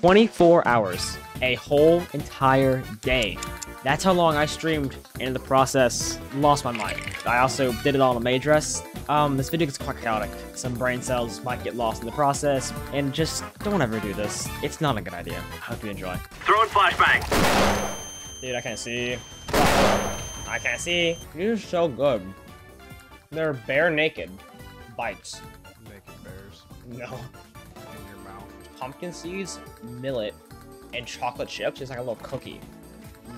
24 hours, a whole entire day. That's how long I streamed, and in the process, lost my mind. I also did it all on a maid dress. This video gets quite chaotic. Some brain cells might get lost in the process, and just don't ever do this. It's not a good idea. I hope you enjoy. Throwing flashbang! Dude, I can't see. I can't see. You're so good. They're bare naked. Bites. Naked bears. No. In your mouth. Pumpkin seeds, millet, and chocolate chips. It's like a little cookie.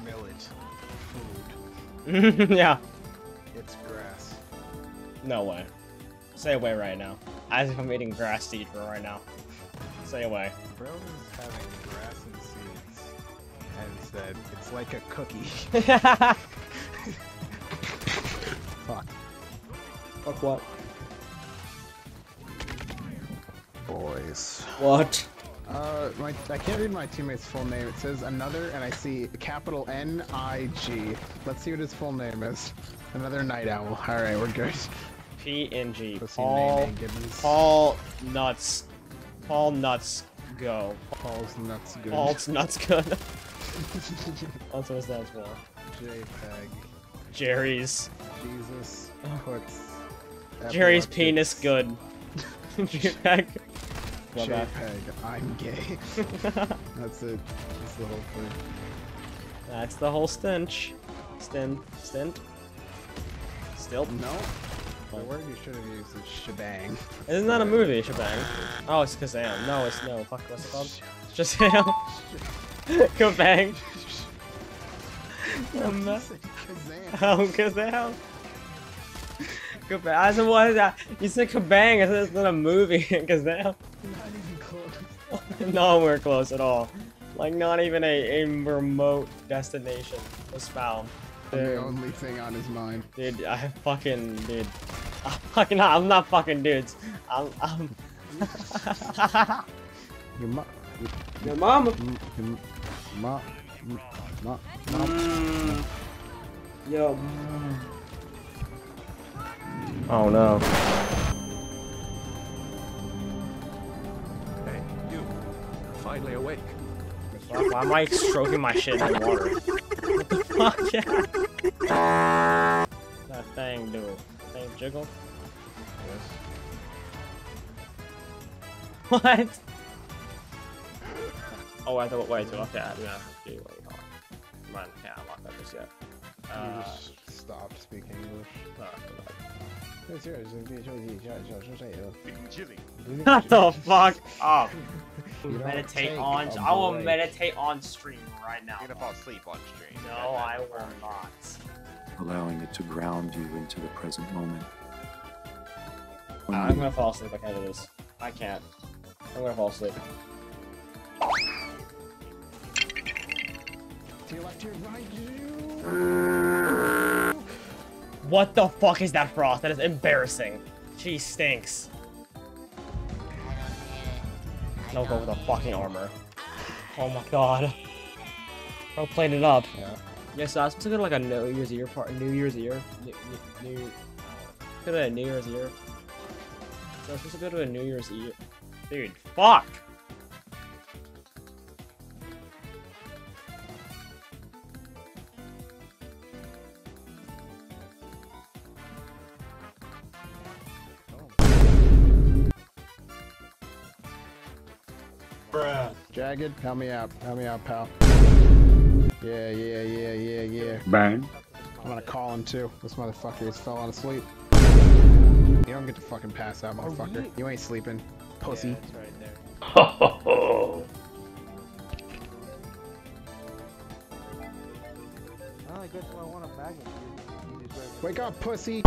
Millet. Food. Yeah. It's grass. No way. Stay away right now. As if I'm eating grass seed for right now. Stay away. Bro is having grass and seeds and said it's like a cookie. Fuck. Fuck what? Boys. What? I can't read my teammate's full name. It says another, and I see capital N-I-G. Let's see what his full name is. Another night owl. Alright, we're good. P-N-G. Paul Nuts. Paul Nuts Go. Paul's Nuts Good. Paul's Nuts Good. Also, what's that for? JPEG. Jerry's. Jesus. Puts. Jerry's Penis Good. JPEG. JPEG, I'm gay. That's it. That's the whole thing. That's the whole stench. Stint. Still? No. The word you should have used is shebang. Isn't that a movie, shebang? Oh, it's Kazam. No, it's no. Fuck, what's it called? Shazam. Kabang. Kazam. Oh, Kazam. Kabang. I said, what is that? You said kabang. I said it's not a movie. Kazam. Not even close. Nowhere close at all. Like, not even a remote destination was found. Dude. The only thing on his mind. Dude, I'm not fucking dudes. I'm. Your mama. Yo. Oh no. Hey, you. You're finally awake. Why am I stroking my shit in the water? What the fuck? Yeah. That thing, dude. Thing jiggle? Yes. What? Oh, I thought, wait, okay, yeah. Dude, wait, hold on. Run, yeah, I'm not this yet. You just stopped speaking English. What the fuck up? Meditate on. I will meditate on stream right now. You're gonna fall asleep on stream. No, I will not. Allowing it to ground you into the present moment. I'm gonna fall asleep. I can't do this. I can't. I'm gonna fall asleep. To your left, to your right, you. What the fuck is that frost? That is embarrassing. She stinks. Don't go with a fucking armor. Oh my god. Bro, played it up. Yeah. Yeah, so I was thinking like a New Year's Eve. So I was supposed to go to a New Year's Eve. Dude, fuck! Jagged, help me out, pal. Yeah. Bang. I'm gonna call him too. This motherfucker just fell on asleep. You don't get to fucking pass out, motherfucker. You ain't sleeping, pussy. Yeah, it's right there. Ho ho ho! I guess I want a magnet. Wake up, pussy!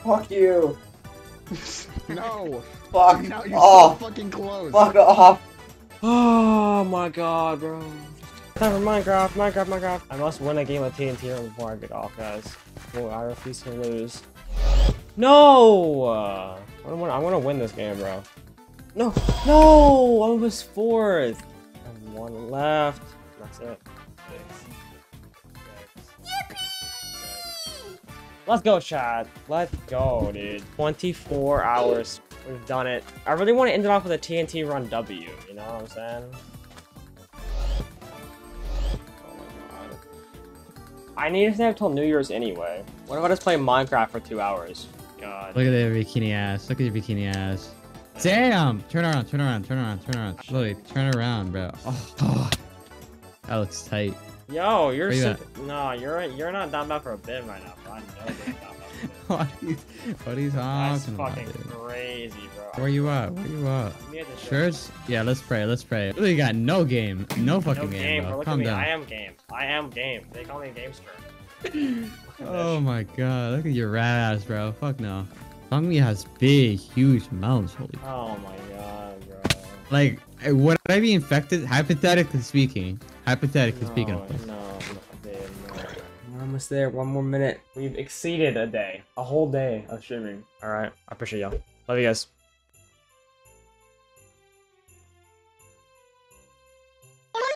Fuck you! No! Fuck off! You're so fucking close. Fuck off! Oh my god, bro. Time for Minecraft. I must win a game of TNT before I get off, guys. Boy, I refuse to lose. No! I wanna win this game, bro. No! I was fourth. And one left. That's it. Yippee! Let's go, Chad. Let's go, dude. 24 hours. We've done it. I really want to end it off with a TNT run W, you know what I'm saying? Oh my god. I need to have till New Year's anyway. What if I just play Minecraft for 2 hours? God. Look at the bikini ass. Look at your bikini ass. Damn! Turn around, turn around, turn around, turn around. Chloe, turn around, bro. Oh, oh. That looks tight. Yo, you're sick. No, you're not down bad for a bit right now, bro. I know you're down bad for a bit. What are you talking about? That's fucking crazy, bro. Where you at? Where you at? Shirts? Yeah, let's pray, let's pray. Really got no game. No fucking game, bro. Calm down. I am game. I am game. They call me Gamester. Oh my god, look at your rat ass, bro. Fuck no. Songmi has big, huge mounts. Holy. Oh my god, bro. Like, would I be infected? Hypothetically speaking. Hypothetically speaking, of course. No, dude, no. We're almost there. 1 more minute. We've exceeded a day. A whole day of streaming. Alright. I appreciate y'all. Love you guys.